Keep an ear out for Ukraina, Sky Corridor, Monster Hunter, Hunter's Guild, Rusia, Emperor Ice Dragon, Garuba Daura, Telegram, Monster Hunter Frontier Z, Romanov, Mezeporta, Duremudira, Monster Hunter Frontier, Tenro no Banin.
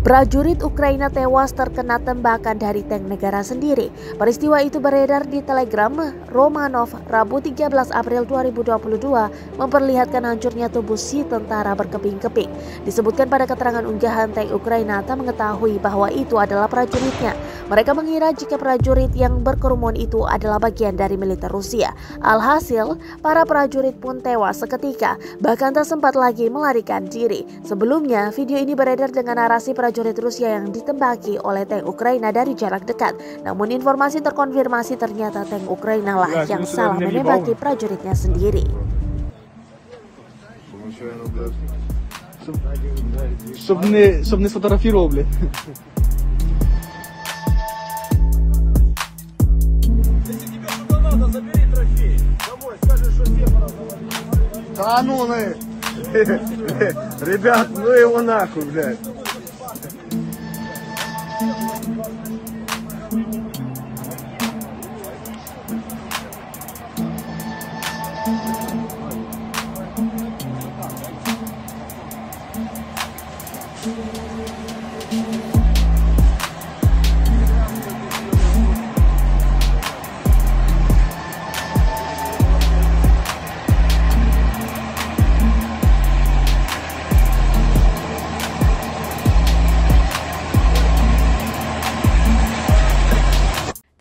Prajurit Ukraina tewas terkena tembakan dari tank negara sendiri. Peristiwa itu beredar di Telegram. Romanov, Rabu 13 April 2022, memperlihatkan hancurnya tubuh si tentara berkeping-keping. Disebutkan pada keterangan unggahan tank Ukraina tak mengetahui bahwa itu adalah prajuritnya. Mereka mengira jika prajurit yang berkerumun itu adalah bagian dari militer Rusia. Alhasil, para prajurit pun tewas seketika, bahkan tak sempat lagi melarikan diri. Sebelumnya, video ini beredar dengan narasi prajurit Rusia yang ditembaki oleh tank Ukraina dari jarak dekat. Namun informasi terkonfirmasi ternyata tank Ukraina lah yang salah menembaki prajuritnya sendiri. Да ну на! Ребят, ну его нахуй, блядь!